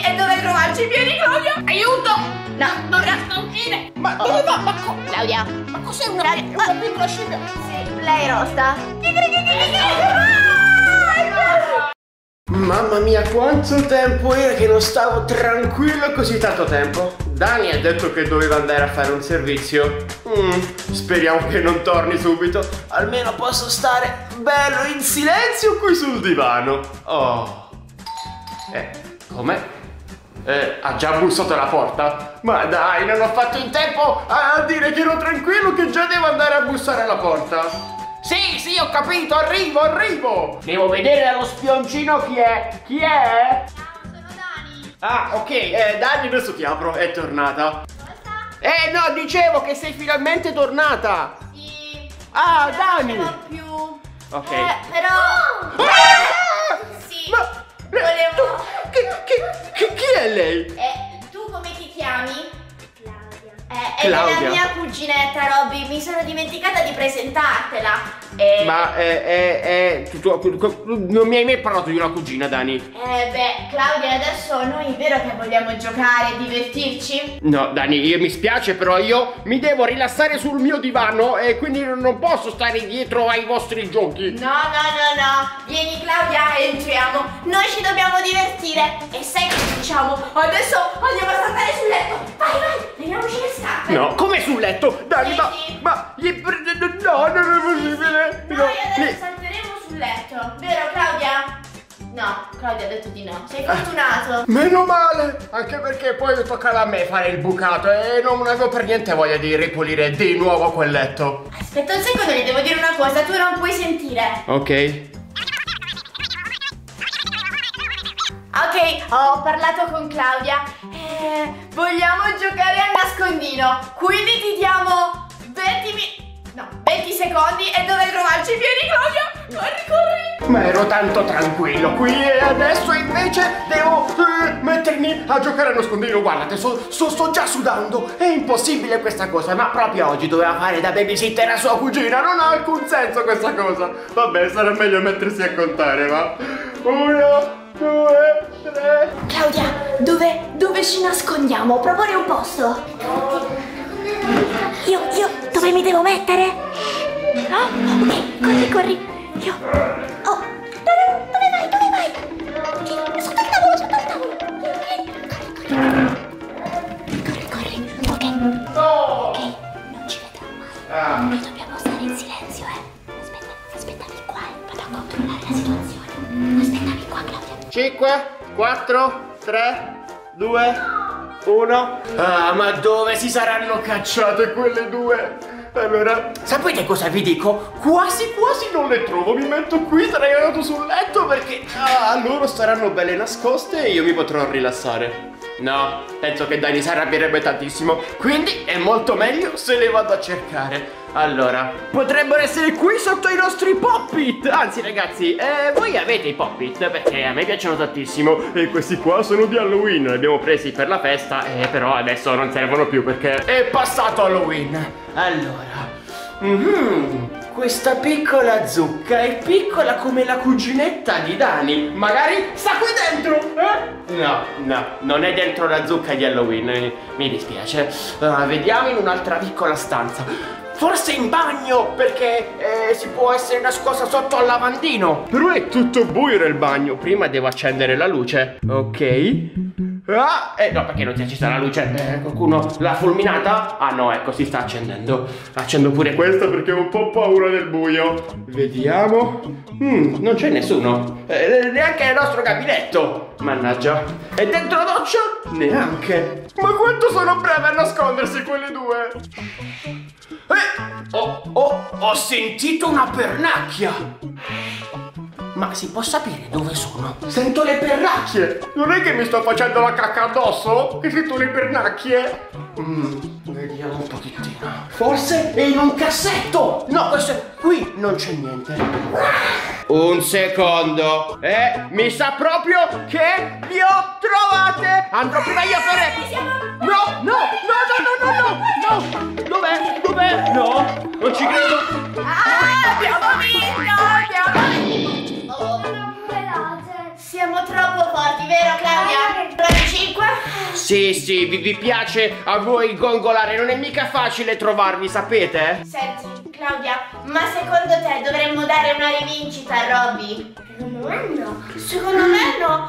Robbi e dovrai trovarci. Vieni, Claudia. Aiuto. No, non riesco a uscire. Ma dove va? Ma Claudia, ma cos'è una piccola scimmia? Sì, lei rosta. Mamma mia, quanto tempo era che non stavo tranquillo, così tanto tempo. Dani ha detto che doveva andare a fare un servizio. Speriamo che non torni subito. Almeno posso stare bello in silenzio qui sul divano. Oh. Com'è? Ha già bussato alla porta? Ma dai, non ho fatto in tempo a dire che ero tranquillo, che già devo andare a bussare alla porta. Sì, ho capito, arrivo! Devo vedere dallo spioncino chi è. Chi è? Ciao, sono Dani. Ah, ok, Dani, adesso ti apro, è tornata. Cosa? No, dicevo che sei finalmente tornata. Sì. Ah, però Dani! Non ce l'ho più. Ok. Però... Sì. Ma... Volevo... Chi è lei? Tu come ti chiami? È la mia cuginetta Robbi, mi sono dimenticata di presentartela. Ma tu non mi hai mai parlato di una cugina, Dani. Claudia, adesso noi è vero che vogliamo giocare e divertirci? No, Dani, mi spiace, però io mi devo rilassare sul mio divano e quindi non posso stare dietro ai vostri giochi. No. Vieni, Claudia, entriamo. Noi ci dobbiamo divertire. E sai che facciamo? Adesso andiamo a saltare sul letto. Vai, vediamoci le scarpe. No, come sul letto? Dani, no, non è possibile. Noi adesso salteremo sul letto, vero Claudia? No, Claudia ha detto di no. Sei fortunato. Meno male, anche perché poi toccava a me fare il bucato e non avevo per niente voglia di ripulire di nuovo quel letto. Aspetta un secondo, gli devo dire una cosa, tu non puoi sentire. Ok, ho parlato con Claudia. Vogliamo giocare a nascondino, quindi ti diamo 20 secondi e dovrai trovarci. Vieni, Claudia, corri. Ma ero tanto tranquillo qui e adesso invece devo mettermi a giocare a nascondino. Guardate, sto già sudando, è impossibile questa cosa. Ma proprio oggi doveva fare da babysitter a sua cugina, non ha alcun senso questa cosa. Vabbè, sarà meglio mettersi a contare, va? 1, 2, 3. Claudia, dove ci nascondiamo? Propone un posto. Io dove mi devo mettere? Ok, corri. Io. Dove vai? Sotto il tavolo. Corri. Ok, non ci vedrà mai. Noi dobbiamo stare in silenzio, Aspettami qua, vado a controllare la situazione. Aspettami qua, Claudia. 5, 4, 3, 2, 1. Ah, ma dove si saranno cacciate quelle due? Allora, sapete cosa vi dico? Quasi non le trovo, mi metto qui sdraiato sul letto perché loro saranno belle nascoste e io mi potrò rilassare. No, penso che Dani si arrabbierebbe tantissimo, quindi è molto meglio se le vado a cercare. Allora, potrebbero essere qui sotto i nostri Pop-It. Anzi ragazzi, voi avete i Pop-It? Perché a me piacciono tantissimo. E questi qua sono di Halloween, li abbiamo presi per la festa, però adesso non servono più perché è passato Halloween. Allora, questa piccola zucca è piccola come la cuginetta di Dani. Magari sta qui dentro, eh? No, non è dentro la zucca di Halloween, mi dispiace. Vediamo in un'altra piccola stanza. Forse in bagno, perché si può essere nascosta sotto al lavandino. Però è tutto buio nel bagno. Prima devo accendere la luce. Ok. No, perché non si è accesa la luce? Qualcuno l'ha fulminata? Ah no, ecco, si sta accendendo. Accendo pure questa perché ho un po' paura del buio. Vediamo. Non c'è nessuno. Neanche nel nostro gabinetto. Mannaggia. E dentro la doccia? Neanche. Ma quanto sono brave a nascondersi quelle due. Ho sentito una pernacchia. Ma si può sapere dove sono? Sento le pernacchie. Non è che mi sto facendo la cacca addosso? Che sento le pernacchie. Vediamo un pochettino. Forse è in un cassetto. No, questo è... qui non c'è niente. Un secondo. Mi sa proprio che vi ho trovate. Andrò prima io a fare... No! Dov'è? No, non ci credo. Abbiamo vinto! Siamo troppo forti, vero Claudia? 5. Sì, vi piace a voi gongolare, non è mica facile trovarvi, sapete? Senti, Claudia, ma secondo te dovremmo dare una rivincita a Robbi? Secondo me no. Secondo me no.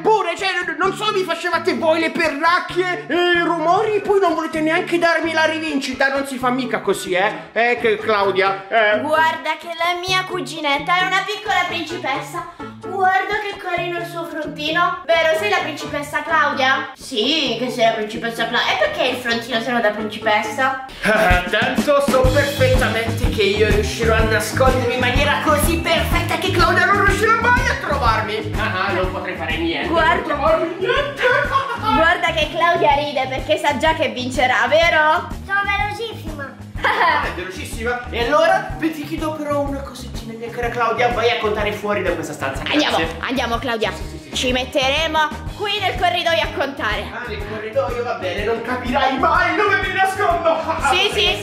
Pure, cioè non so, vi facevate voi le perracchie e i rumori, poi non volete neanche darmi la rivincita, non si fa mica così, eh? Che Claudia, Guarda che la mia cuginetta è una piccola principessa. Guarda che carino il suo frontino. Vero, sei la principessa Claudia? Sì, che sei la principessa Claudia. E perché il frontino sembra da principessa? Tanto so perfettamente che io riuscirò a nascondermi in maniera così perfetta che Claudia non riuscirà mai a trovarmi. Non potrei fare niente. Guarda, guarda che Claudia ride perché sa già che vincerà, vero? Sono velocissima. Ah, è velocissima. E allora ti chiedo però una cosettina, mia cara Claudia. Vai a contare fuori da questa stanza. Andiamo, andiamo Claudia. Sì. Ci metteremo qui nel corridoio a contare. Ah, nel corridoio, va bene. Non capirai mai dove mi nascondo. Sì.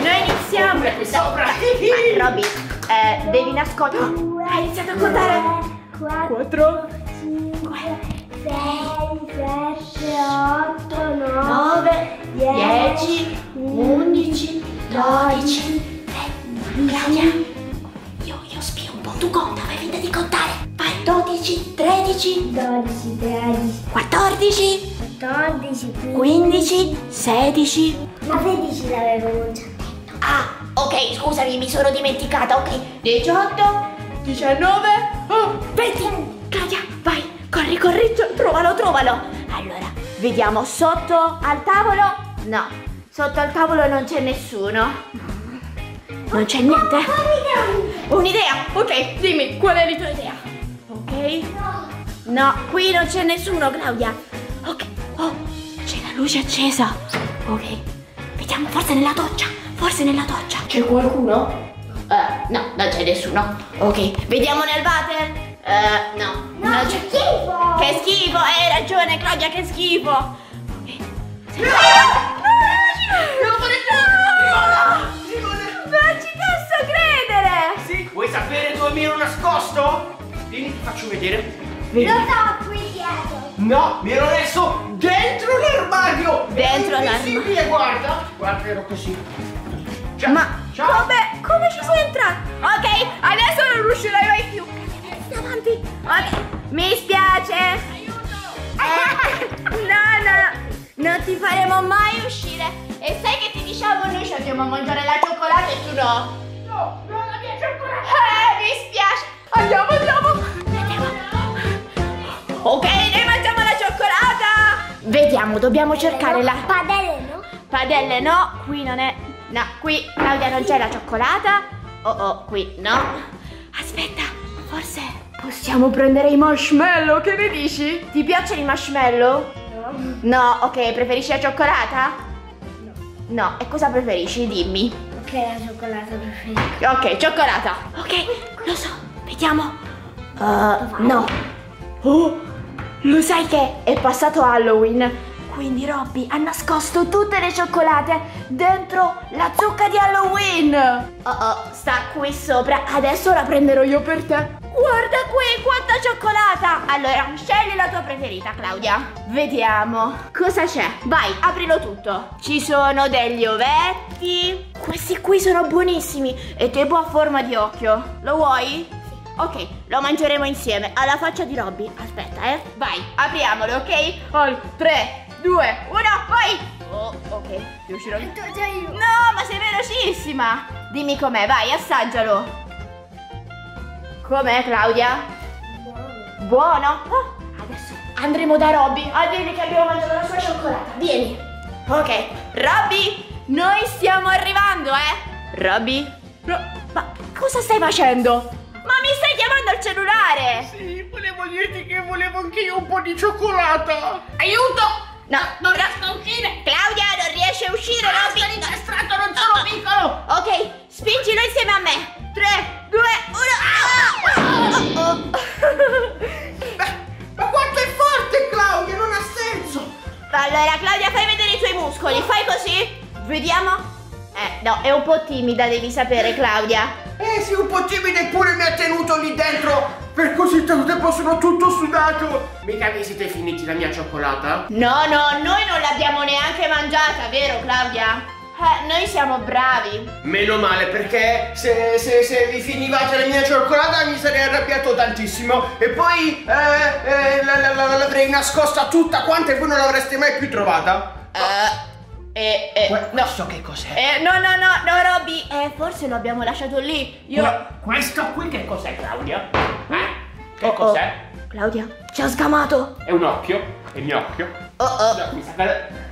Noi iniziamo sopra. Robbi, devi nascondere. Hai iniziato a contare. 4, 5, 6, 7, 8, 9, 10, 11, 12. Claudia, io spio un po', tu conta, fai finta di contare. Vai, 12, 13, 12, 13, 14, 14, 15, 16. Ma 16 l'avevo già detto. Ah, ok, scusami, mi sono dimenticata, ok. 18, 19, 20. Claudia, vai, corri, trovalo. Allora, vediamo sotto al tavolo. No, sotto al tavolo non c'è nessuno. Non c'è niente? Ho un'idea! Ok, dimmi, qual è la tua idea? Ok? No, qui non c'è nessuno, Claudia. Ok, oh, c'è la luce accesa. Ok, vediamo, forse nella doccia. C'è qualcuno? No, non c'è nessuno. Ok, vediamo nel water? No, non c'è. Che schifo, hai ragione, Claudia, che schifo. Ok. Vuoi sapere dove mi ero nascosto? Vieni, ti faccio vedere. Lo so, qui dietro. No, mi ero messo dentro l'armadio. Dentro l'armadio? Sì, guarda, ero così. Ciao. Ma ciao. Come ci sei entrato? Ok, adesso non riuscirai mai più. Avanti. Ok, mi spiace. Aiuto. No, non ti faremo mai uscire. E sai che ti diciamo, noi ci andiamo a mangiare la cioccolata e tu no. No, la mia cioccolata! Mi spiace! Andiamo! Ok, noi mangiamo la cioccolata! Vediamo, dobbiamo cercare la... Padelle no, qui non è... No, qui, Claudia, non c'è la cioccolata. Oh, qui no. Aspetta, forse possiamo prendere i marshmallow, che ne dici? Ti piacciono i marshmallow? No, ok, preferisci la cioccolata? No, e cosa preferisci? Dimmi. Che è la cioccolata preferita? Ok, cioccolata. Ok, lo so, vediamo. No. Oh, lo sai che è passato Halloween, quindi Robbi ha nascosto tutte le cioccolate dentro la zucca di Halloween. Sta qui sopra. Adesso la prenderò io per te. Guarda qui, quanta cioccolata. Allora, scegli la tua preferita, Claudia. Vediamo cosa c'è. Vai, aprilo tutto. Ci sono degli ovetti. Questi qui sono buonissimi. E tipo a forma di occhio. Lo vuoi? Sì. Ok, lo mangeremo insieme. Alla faccia di Robbi. Aspetta, vai, apriamolo, ok? 3, 2, 1, vai. Oh, ok, riuscirò. No, ma sei velocissima. Dimmi com'è, vai, assaggialo. Com'è, Claudia? Buono? Oh, adesso andremo da Robbi a dirgli che abbiamo mangiato la sua cioccolata. Vieni. Ok, Robbi, noi stiamo arrivando, Robbi? Ma cosa stai facendo? Ma mi stai chiamando al cellulare? Sì, volevo dirti che volevo anche io un po' di cioccolata. Aiuto! No, non riesco a uscire. Claudia, non riesce a uscire, Robbi. Sono incastrato, non sono piccolo. Ok, spingilo insieme a me. 3, 2, 1. Ma quanto è forte, Claudia, non ha senso. Allora, Claudia, fai vedere i tuoi muscoli. Fai così. Vediamo. No, è un po' timida, devi sapere, Claudia. Sì, un po' timida, eppure mi ha tenuto lì dentro. per così tanto tempo sono tutto sudato. Mica vi siete finiti la mia cioccolata? No, no, noi non l'abbiamo neanche mangiata, vero Claudia? Noi siamo bravi. Meno male, perché se vi finivate la mia cioccolata mi sarei arrabbiato tantissimo. E poi l'avrei nascosta tutta quanta e voi non l'avreste mai più trovata. Questo che cos'è? No, Robbi, forse lo abbiamo lasciato lì. Io... Questo qui che cos'è, Claudia? Che cos'è? Claudia, ci ha sgamato. È un occhio, è il mio occhio. No, mi sa che...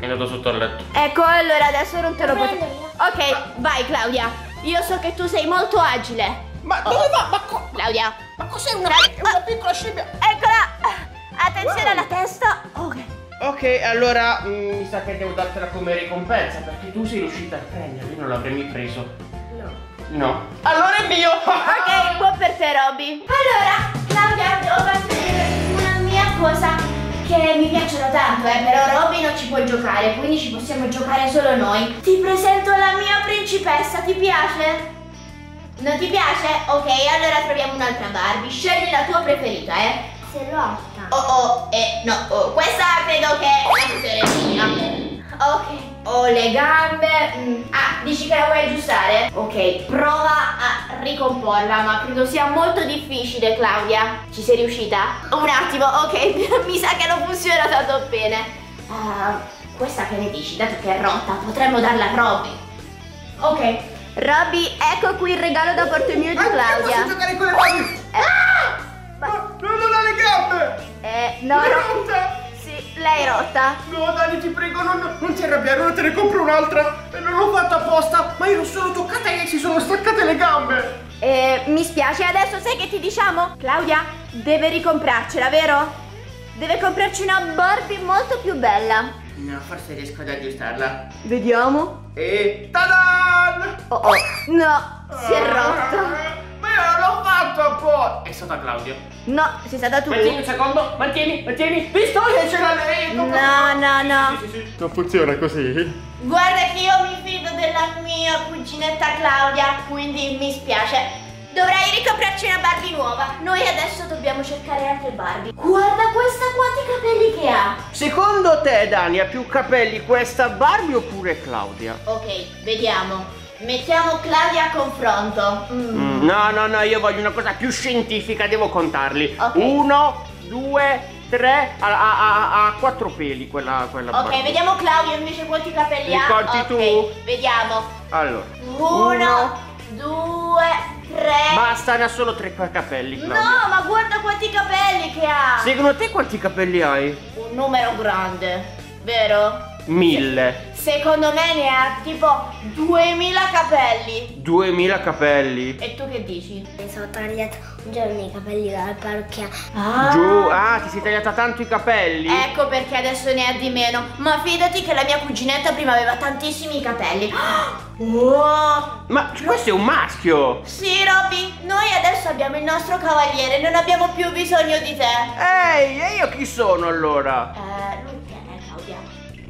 è andato sotto al letto. Ecco, allora adesso non te lo posso... Ok, vai Claudia. Io so che tu sei molto agile. Ma dove va? Claudia, ma cos'è una piccola scimmia? Eccola. Attenzione alla testa. Ok, allora mi sa che devo dartela come ricompensa, perché tu sei riuscita a prenderla. Io non l'avrei mai preso. No. Allora è mio. Ok, buon per te Robbi. Allora Claudia, devo fare una mia cosa che mi piacciono tanto, però Robbi non ci può giocare, quindi ci possiamo giocare solo noi. Ti presento la mia principessa, ti piace? Non ti piace? Ok, allora troviamo un'altra Barbie, scegli la tua preferita, Se lo alta. Questa credo che è la sorellina. Ok, le gambe. Dici che la vuoi aggiustare? Ok, prova a ricomporla, ma credo sia molto difficile, Claudia. Ci sei riuscita? Un attimo, ok, mi sa che non funziona tanto bene. Questa che ne dici? Dato che è rotta, potremmo darla a Robbi. Ok. Robbi, ecco qui il regalo da parte mia di Claudia. Posso giocare con le mani? Non ha le gambe! No. Lei è rotta. No Dani, ti prego, non ti arrabbiare, ora te ne compro un'altra. Non l'ho fatta apposta, ma io l'ho solo toccata e si sono staccate le gambe. Mi spiace, adesso sai che ti diciamo? Claudia deve ricomprarcela, vero? Deve comprarci una Barbie molto più bella. No, forse riesco ad aggiustarla. Vediamo. E tadan! No, si è rotta. Ma io non l'ho fatto apposta. È stata Claudia. No, sei stata tu. Mantieni un secondo, mantieni. Visto che ce l'ha lei. No. Sì. Non funziona così. Guarda che io mi fido della mia cuginetta Claudia, quindi mi spiace. Dovrai ricomprarci una Barbie nuova. Noi adesso dobbiamo cercare altre Barbie. Guarda questa, quanti capelli che ha. Secondo te Dani, ha più capelli questa Barbie oppure Claudia? Ok, vediamo. Mettiamo Claudia a confronto. No, io voglio una cosa più scientifica, devo contarli. Okay. 1, 2, 3, ha 4 peli quella Ok, parte. Vediamo Claudia invece quanti capelli ha. Conti tu? Vediamo. Allora. 1, 2, 3. Basta, ne ha solo 3 capelli, Claudia. No, ma guarda quanti capelli che ha. Secondo te quanti capelli hai? Un numero grande, vero? 1000. Secondo me ne ha tipo 2000 capelli. 2000 capelli? E tu che dici? Mi sono tagliata un giorno i capelli dalla parrucchiera. Ti sei tagliata tanto i capelli? Ecco perché adesso ne ha di meno. Ma fidati che la mia cuginetta prima aveva tantissimi capelli. Ma questo è un maschio. Sì Robbi, noi adesso abbiamo il nostro cavaliere, non abbiamo più bisogno di te. Ehi, e io chi sono allora?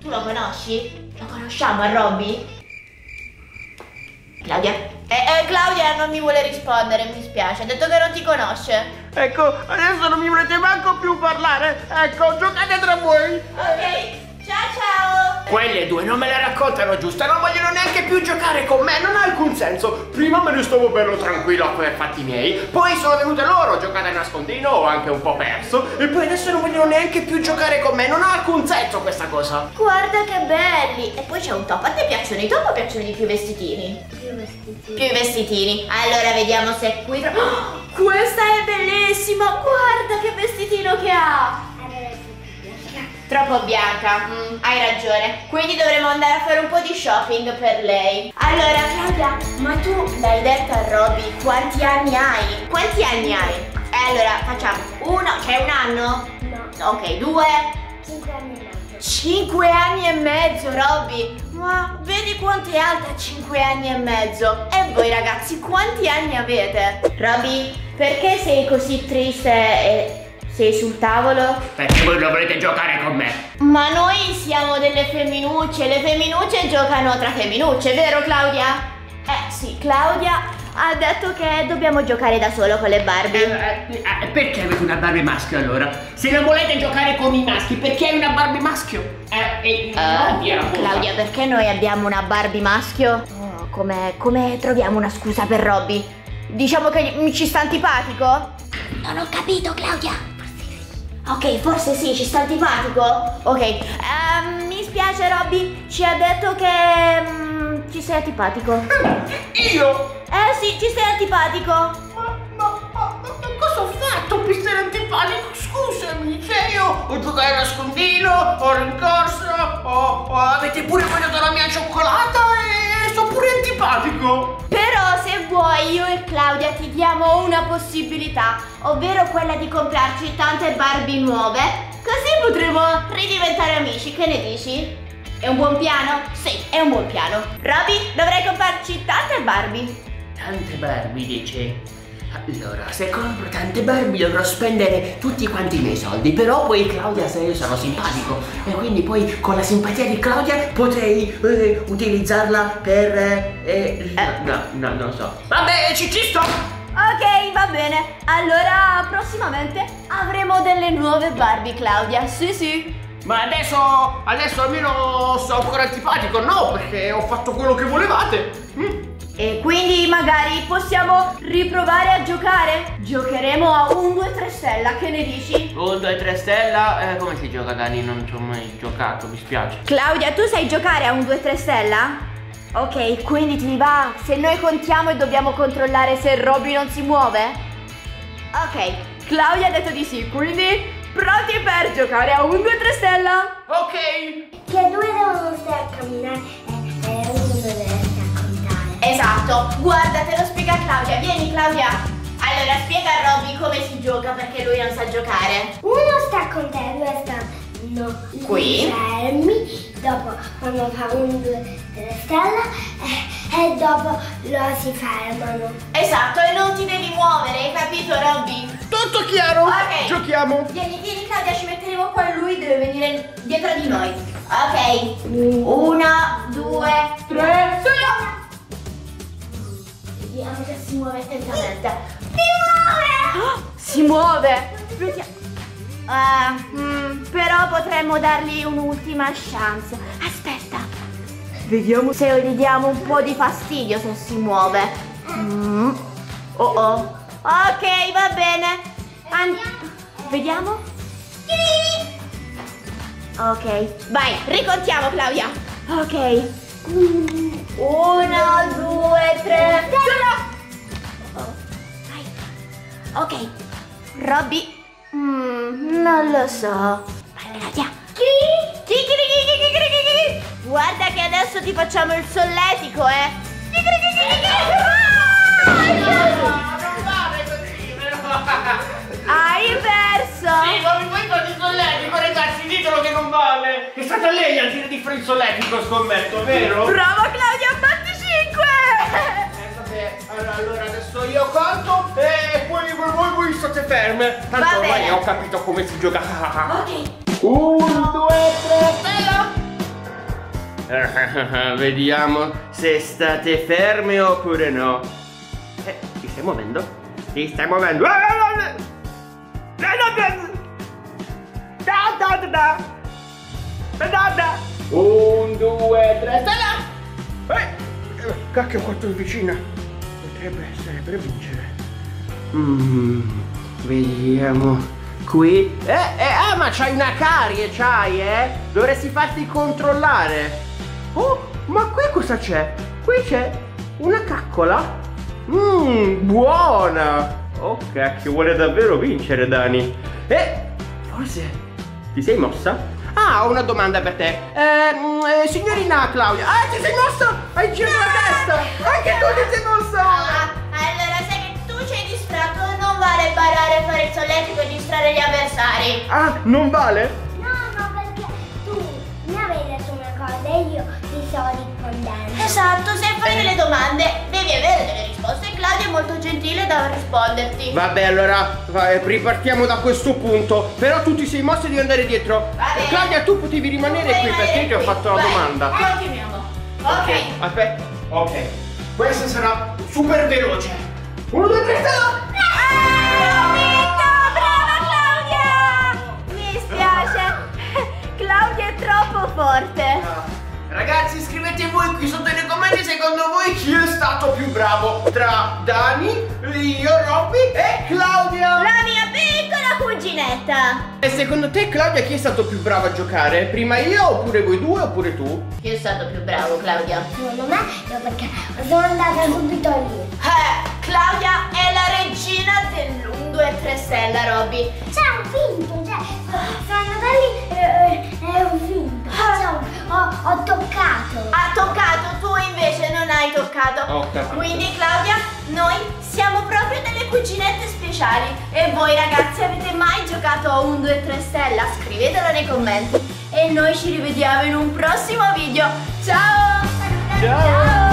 Tu lo conosci? Lo conosciamo a Robbi? Claudia? Claudia non mi vuole rispondere, mi spiace, ha detto che non ti conosce. Ecco, adesso non mi volete manco più parlare. Ecco, giocate tra voi. Ok, ciao. Quelle due non me la raccontano giusta, non vogliono neanche più giocare con me, non ha alcun senso. Prima me ne stavo bello tranquillo per fatti miei, poi sono venute loro, giocate a nascondino, ho anche un po' perso, e poi adesso non vogliono neanche più giocare con me, non ha alcun senso questa cosa. Guarda che belli. E poi c'è un top, a te piacciono i top o piacciono di più i vestitini? Più i vestitini. Allora vediamo se è qui. Questa è bellissima, guarda che vestitino che ha. Troppo bianca, hai ragione. Quindi dovremo andare a fare un po' di shopping per lei. Allora Claudia, ma tu l'hai detto a Robbi quanti anni hai? Quanti anni hai? Allora facciamo uno, cioè un anno? No. Ok, 2. 5 anni e mezzo. 5 anni e mezzo Robbi. Ma vedi quanto è alta, 5 anni e mezzo. E voi ragazzi quanti anni avete? Robbi, perché sei così triste e... sei sul tavolo? Perché voi dovrete giocare con me. Ma noi siamo delle femminucce, le femminucce giocano tra femminucce, vero Claudia? Sì, Claudia ha detto che dobbiamo giocare da solo con le Barbie. Perché avete una Barbie maschio allora? Se non volete giocare con i maschi, perché è una Barbie maschio? Claudia, perché noi abbiamo una Barbie maschio? Oh, come troviamo una scusa per Robbi? Diciamo che mi ci sta antipatico? Non ho capito, Claudia. Ok, forse sì, ci sta antipatico? Ok, mi spiace Robbi, ci ha detto che ci sei antipatico. Io? Sì, ci sei antipatico. Ma cosa ho fatto per essere antipatico? Scusami, cioè io ho giocato a nascondino, ho rincorso, avete pure mangiato la mia cioccolata e sono pure antipatico. Però se vuoi io e Claudia ti diamo una possibilità, ovvero quella di comprarci tante Barbie nuove, così potremo ridiventare amici, che ne dici? È un buon piano? Sì, è un buon piano. Robbi, dovrei comprarci tante Barbie. Tante Barbie, dici? Allora, se compro tante Barbie dovrò spendere tutti quanti i miei soldi, però poi Claudia, se io sono simpatico, e quindi poi con la simpatia di Claudia potrei utilizzarla per... No, non so. Vabbè, ci sto! Ok, va bene. Allora, prossimamente avremo delle nuove Barbie, Claudia. Sì, sì. Ma adesso almeno sono ancora antipatico, no? Perché ho fatto quello che volevate. E quindi magari possiamo riprovare a giocare. Giocheremo a 1-2-3 stella, che ne dici? 1-2-3 stella? Come si gioca, Dani? Non ci ho mai giocato, mi spiace. Claudia, tu sai giocare a 1-2-3 stella? Ok, quindi ti va se noi contiamo e dobbiamo controllare se Robbi non si muove? Ok, Claudia ha detto di sì, quindi pronti per giocare a 1-2-3 stella? Ok! Che due devono stare a camminare e uno deve stare a contare. Esatto, guarda, te lo spiega Claudia, vieni Claudia! Allora spiega a Robbi come si gioca perché lui non sa giocare. Uno sta a contare, due sta... No, qui fermi, dopo quando fa 1, 2, 3 stella e dopo lo si fermano. Esatto, e non ti devi muovere, hai capito Robbi? Tutto chiaro, okay. Giochiamo. Vieni Claudia, ci metteremo qua e lui deve venire dietro di noi. Ok, 1, 2, 3 stella. Vediamo se si muove attentamente. Si muove! Oh, si muove! Vediamo. Però potremmo dargli un'ultima chance. Aspetta, vediamo se gli diamo un po' di fastidio se si muove. Ok, va bene. Vediamo. Ok, vai, ricontiamo Claudia. Ok, 1, 2, 3 vai. Ok, Robbi. Non lo so. Vai Claudia. Guarda che adesso ti facciamo il solletico, Hai perso. Sì, ma mi vuoi fare il solletico, ragazzi, ditelo che non vale. È stata lei a dire di fare il solletico, scommetto, vero? Brava Claudia, fatti 5. Allora adesso io conto e poi voi state ferme. Tanto ormai ho capito come si gioca. Ok, 1, 2, 3 stella. Vediamo se state ferme oppure no. Ti stai muovendo? Ti stai muovendo? Da 1, 2, 3 stella. Cacchio, quanto è vicina. Potrebbe essere per vincere. Vediamo qui. Ma c'hai una carie, Dovresti farti controllare. Oh, ma qui cosa c'è? Qui c'è una caccola. Buona. Oh, cacchio, vuole davvero vincere, Dani. Forse ti sei mossa? Ah, ho una domanda per te. Signorina Claudia. Ti sei mossa? Hai girato la testa. Anche tu ti sei mossa. Allora, sai che tu ci hai distratto. Non vale barare, fare il solletico e distrarre gli avversari. Ah, non vale? No, ma perché tu mi avevi detto una cosa e io ti stavo rispondendo. Esatto, se fai delle domande devi avere delle risposte. Claudia è molto gentile da risponderti. Vabbè, allora ripartiamo da questo punto. Però tu ti sei mossa di andare dietro. Claudia, tu potevi rimanere qui perché ti ho fatto la domanda. Continuiamo. Ok, aspetta. Ok, Questa sarà super veloce. 1, 2, 3, stop! L'ho vinto! Brava Claudia! Mi spiace, Claudia è troppo forte. Ragazzi, scrivete voi qui sotto nei commenti secondo voi chi è stato più bravo tra Dani, io, Robbi e Claudia, la mia piccola cuginetta. E secondo te, Claudia, chi è stato più bravo a giocare? Prima io, oppure voi due, oppure tu? Io sono stato più bravo, Claudia. Secondo me, io perché sono andata subito lì. Claudia è la regina dell'1, 2, 3 stella, Robbi. Ciao, ho vinto, cioè, sono andata lì e ho vinto. Ho toccato. Ha toccato, tu invece non hai toccato. Quindi Claudia, noi siamo proprio delle cuginette speciali. E voi ragazzi avete mai giocato a 1, 2, 3 stella? Scrivetelo nei commenti. E noi ci rivediamo in un prossimo video. Ciao! Ciao!